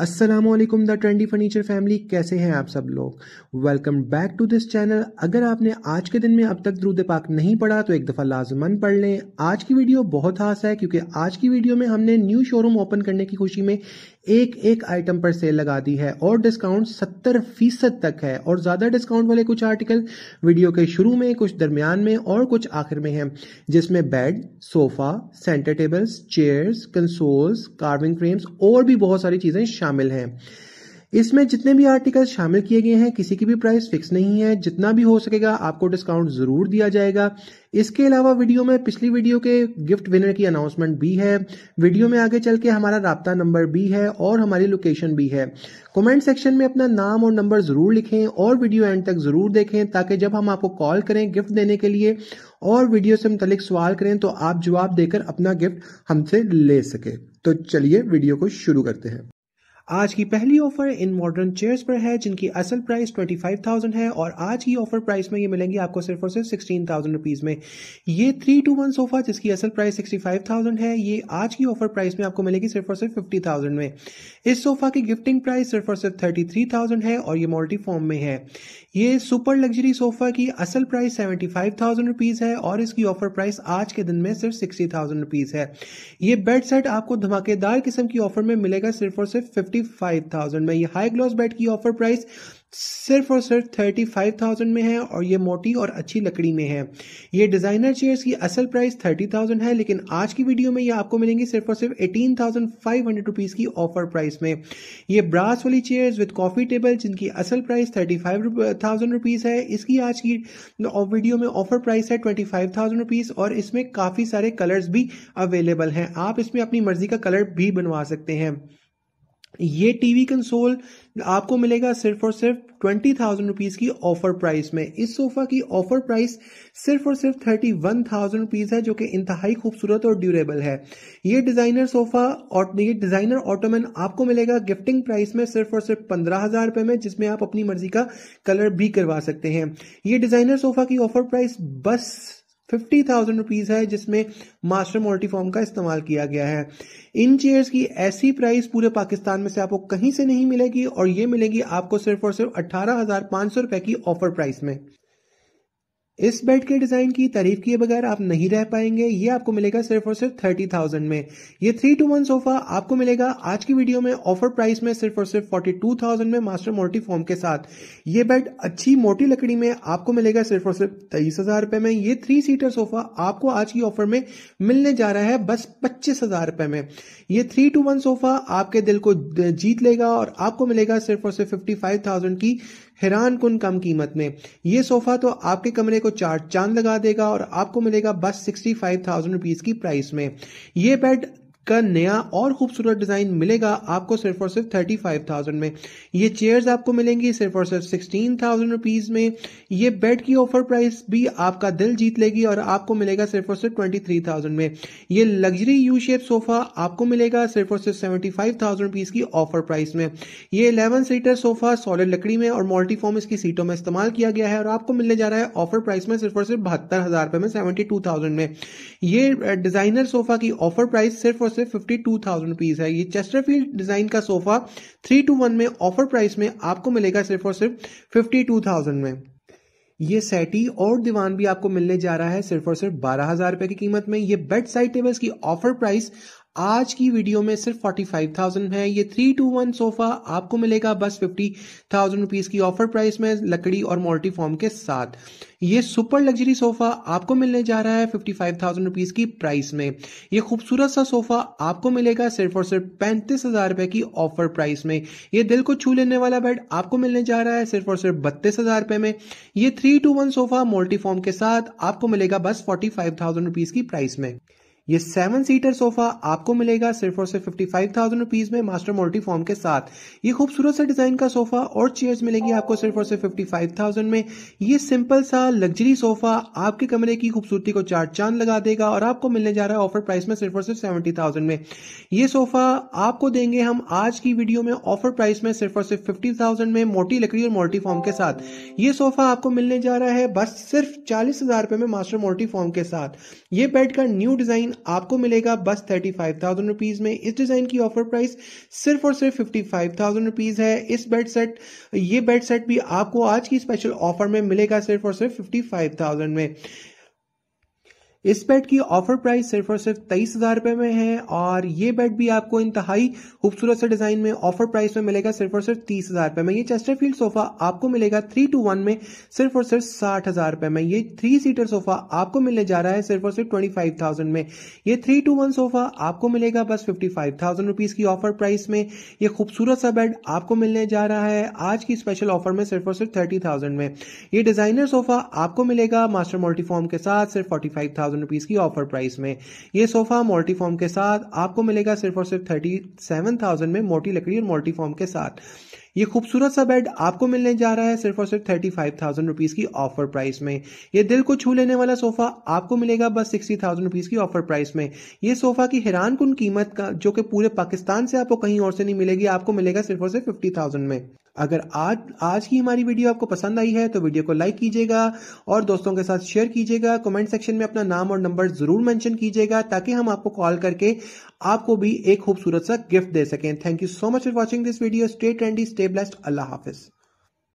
अस्सलामुअलैकुम the trendy furniture family, कैसे हैं आप सब लोग। Welcome back to this channel. अगर आपने आज के दिन में अब तक दुरूद पाक नहीं पढ़ा तो एक दफ़ा लाजमन पढ़ लें। आज की वीडियो बहुत खास है क्योंकि आज की वीडियो में हमने न्यू शोरूम ओपन करने की खुशी में एक एक आइटम पर सेल लगा दी है और डिस्काउंट 70% तक है और ज़्यादा डिस्काउंट वाले कुछ आर्टिकल वीडियो के शुरू में, कुछ दरमियान में और कुछ आखिर में हैं, जिसमें bed, sofa, centre tables, chairs, consoles, carving frames और भी बहुत सारी चीज़ें शामिल हैं। इसमें जितने भी आर्टिकल शामिल किए गए हैं किसी की भी प्राइस फिक्स नहीं है, जितना भी हो सकेगा आपको डिस्काउंट ज़रूर दिया जाएगा। इसके अलावा वीडियो में पिछली वीडियो के गिफ्ट विनर की अनाउंसमेंट भी है, वीडियो में आगे चल के हमारा राब्ता नंबर भी है और हमारी लोकेशन भी है। कमेंट सेक्शन में अपना नाम और नंबर ज़रूर लिखें और वीडियो एंड तक ज़रूर देखें ताकि जब हम आपको कॉल करें गिफ्ट देने के लिए और वीडियो से मुतलिक सवाल करें तो आप जवाब देकर अपना गिफ्ट हमसे ले सकें। तो चलिए वीडियो को शुरू करते हैं। आज की पहली ऑफर इन मॉडर्न चेयर्स पर है जिनकी असल प्राइस 25,000 है और आज की ऑफर प्राइस में ये मिलेंगी आपको सिर्फ और सिर्फ 16,000 रुपीज़ में। ये 3-2-1 सोफ़ा जिसकी असल प्राइस 65,000 है, ये आज की ऑफर प्राइस में आपको मिलेगी सिर्फ और सिर्फ 50,000 में। इस सोफ़ा की गिफ्टिंग प्राइस सिर्फ और सिर्फ 33,000 है और ये मल्टी फॉर्म में है। ये सुपर लग्जरी सोफ़ा की असल प्राइस 75,000 रुपीज़ है और इसकी ऑफर प्राइस आज के दिन में सिर्फ 60,000 रुपीज़ है। ये बेड सेट आपको धमाकेदार किस्म की ऑफर में मिलेगा सिर्फ और सिर्फ 55,000 में। ये हाई ग्लॉस बेड की ऑफर प्राइस सिर्फ और सिर्फ 35,000 में है और ये मोटी और अच्छी लकड़ी में है। ये डिज़ाइनर चेयर्स की असल प्राइस 30,000 है लेकिन आज की वीडियो में ये आपको मिलेंगी सिर्फ और सिर्फ 18,500 रुपीज़ की ऑफर प्राइस में। ये ब्रास वाली चेयर्स विद कॉफ़ी टेबल जिनकी असल प्राइस 35,000 रुपीज़ है, इसकी आज की वीडियो में ऑफर प्राइस है 25,000 रुपीज़ और इसमें काफ़ी सारे कलर्स भी अवेलेबल हैं, आप इसमें अपनी मर्जी का कलर भी बनवा सकते हैं। ये टीवी कंसोल आपको मिलेगा सिर्फ और सिर्फ 20,000 रुपीज़ की ऑफर प्राइस में। इस सोफ़ा की ऑफर प्राइस सिर्फ और सिर्फ 31,000 रुपीज़ है जो कि इंतहाई खूबसूरत और ड्यूरेबल है। ये डिज़ाइनर सोफ़ा और ये डिज़ाइनर ऑटोमैन आपको मिलेगा गिफ्टिंग प्राइस में सिर्फ और सिर्फ 15,000 रुपये में, जिसमें आप अपनी मर्जी का कलर भी करवा सकते हैं। ये डिज़ाइनर सोफ़ा की ऑफर प्राइस बस 50,000 रुपीज़ है जिसमें मास्टर मल्टीफॉर्म का इस्तेमाल किया गया है। इन चेयर्स की ऐसी प्राइस पूरे पाकिस्तान में से आपको कहीं से नहीं मिलेगी और ये मिलेगी आपको सिर्फ और सिर्फ 18,500 रुपये की ऑफर प्राइस में। इस बेड के डिज़ाइन की तारीफ किए बगैर आप नहीं रह पाएंगे, ये आपको मिलेगा सिर्फ और सिर्फ 30,000 में। ये 3-2-1 सोफ़ा आपको मिलेगा आज की वीडियो में ऑफर प्राइस में सिर्फ और सिर्फ 42,000 में मास्टर मल्टीफॉर्म के साथ। ये बेड अच्छी मोटी लकड़ी में आपको मिलेगा सिर्फ और सिर्फ 23,000 रुपये में। ये 3 सीटर सोफ़ा आपको आज की ऑफर में मिलने जा रहा है बस 25,000 रुपये में। ये 3-2-1 सोफ़ा आपके दिल को जीत लेगा और आपको मिलेगा सिर्फ और सिर्फ 55,000 की हैरान कुन कम कीमत में। ये सोफ़ा तो आपके कमरे को चार चांद लगा देगा और आपको मिलेगा बस 65,000 रुपीज़ की प्राइस में। ये बेड का नया और खूबसूरत डिज़ाइन मिलेगा आपको सिर्फ और सिर्फ 35,000 में। ये चेयर्स आपको मिलेंगी सिर्फ और सिर्फ 16,000 रुपीज़ में। ये बेड की ऑफर प्राइस भी आपका दिल जीत लेगी और आपको मिलेगा सिर्फ और सिर्फ 23,000 में। ये लग्जरी यू शेप सोफ़ा आपको मिलेगा सिर्फ और सिर्फ 75,000 रुपीज़ की ऑफर प्राइस में। ये 11 सीटर सोफ़ा सॉलिड लकड़ी में और मल्टीफॉर्म इसकी सीटों में इस्तेमाल किया गया है और आपको मिलने जा रहा है ऑफर प्राइस में सिर्फ और सिर्फ 72,000 रुपये में, 72,000 में। ये डिज़ाइनर सोफ़ा की ऑफर प्राइस सिर्फ और 52,000 रुपीस है। ये चेस्टरफील्ड डिजाइन का सोफा 3-2-1 में ऑफर प्राइस में आपको मिलेगा सिर्फ और सिर्फ 52,000 में। ये सेटी और दीवान भी आपको मिलने जा रहा है सिर्फ और सिर्फ 12,000 रुपए की कीमत में। ये बेड साइड टेबल्स की ऑफर प्राइस आज की वीडियो में सिर्फ 45,000 है। ये 3-2-1 सोफ़ा आपको मिलेगा बस 50,000 रुपीज़ की ऑफर प्राइस में लकड़ी और मल्टीफॉर्म के साथ। ये सुपर लग्जरी सोफ़ा आपको मिलने जा रहा है 55,000 रुपीज़ की प्राइस में। ये खूबसूरत सा सोफ़ा आपको मिलेगा सिर्फ और सिर्फ 35,000 रुपये की ऑफर प्राइस में। ये दिल को छू लेने वाला बेड आपको मिलने जा रहा है सिर्फ और सिर्फ 32,000 रुपये में। ये 3-2-1 सोफ़ा मल्टीफॉर्म के साथ आपको मिलेगा बस 45,000 रुपीज़ की प्राइस में। ये 7 सीटर सोफ़ा आपको मिलेगा सिर्फ और सिर्फ 55,000 रुपीज़ में मास्टर मल्टीफॉर्म के साथ। ये खूबसूरत सा डिज़ाइन का सोफ़ा और चेयर्स मिलेंगी आपको सिर्फ और सिर्फ 55,000 में। ये सिंपल सा लग्जरी सोफ़ा आपके कमरे की खूबसूरती को चार चांद लगा देगा और आपको मिलने जा रहा है ऑफर प्राइस में सिर्फ और सिर्फ 70,000 में। ये सोफ़ा आपको देंगे हम आज की वीडियो में ऑफर प्राइस में सिर्फ और सिर्फ 50,000 में, मोटी लकड़ी और मल्टीफॉर्म के साथ। ये सोफ़ा आपको मिलने जा रहा है बस सिर्फ 40,000 रुपये में मास्टर मल्टीफॉर्म के साथ। ये बेड का न्यू डिज़ाइन आपको मिलेगा बस 35,000 रुपीज में। इस डिजाइन की ऑफर प्राइस सिर्फ और सिर्फ 55,000 रुपीज है। इस बेड सेट, ये बेड सेट भी आपको आज की स्पेशल ऑफर में मिलेगा सिर्फ और सिर्फ 55,000 में। इस बेड की ऑफर प्राइस सिर्फ और सिर्फ 23,000 रुपए में है और ये बेड भी आपको इंतहाई खूबसूरत से डिजाइन में ऑफर प्राइस में मिलेगा सिर्फ और सिर्फ 30,000 रुपए में। ये चेस्टरफील्ड सोफा आपको मिलेगा 3-1 में सिर्फ और सिर्फ 60,000 रुपए में। ये 3 सीटर सोफा आपको मिलने जा रहा है सिर्फ और सिर्फ 25,000 में। ये 3-1 सोफा आपको मिलेगा बस 55,000 रुपीज की ऑफर प्राइस में। ये खूबसूरत सा बेड आपको मिलने जा रहा है आज की स्पेशल ऑफर में सिर्फ और सिर्फ 30,000 में। ये डिजाइनर सोफा आपको मिलेगा मास्टर मल्टीफॉर्म के साथ सिर्फ 45,000 रुपीस की ऑफर प्राइस में। ये सोफा मल्टीफॉर्म के साथ आपको मिलेगा सिर्फ और सिर्फ 37,000 में, मोटी लकड़ी और मल्टीफॉर्म के साथ। ये खूबसूरत सा बेड आपको मिलने जा रहा है सिर्फ और सिर्फ 35,000 रुपीज की ऑफर प्राइस में। ये दिल को छू लेने वाला सोफा आपको मिलेगा बस 60,000 रुपीज की ऑफर प्राइस में। ये सोफा की हैरानकुन कीमत का, जो कि पूरे पाकिस्तान से आपको कहीं और से नहीं मिलेगी, आपको मिलेगा सिर्फ और सिर्फ 50,000 में। अगर आज की हमारी वीडियो आपको पसंद आई है तो वीडियो को लाइक कीजिएगा और दोस्तों के साथ शेयर कीजिएगा। कमेंट सेक्शन में अपना नाम और नंबर जरूर मेंशन कीजिएगा ताकि हम आपको कॉल करके आपको भी एक खूबसूरत सा गिफ्ट दे सकें। Thank you so much for watching this video. Stay trendy, stay blessed. अल्लाह हाफिज।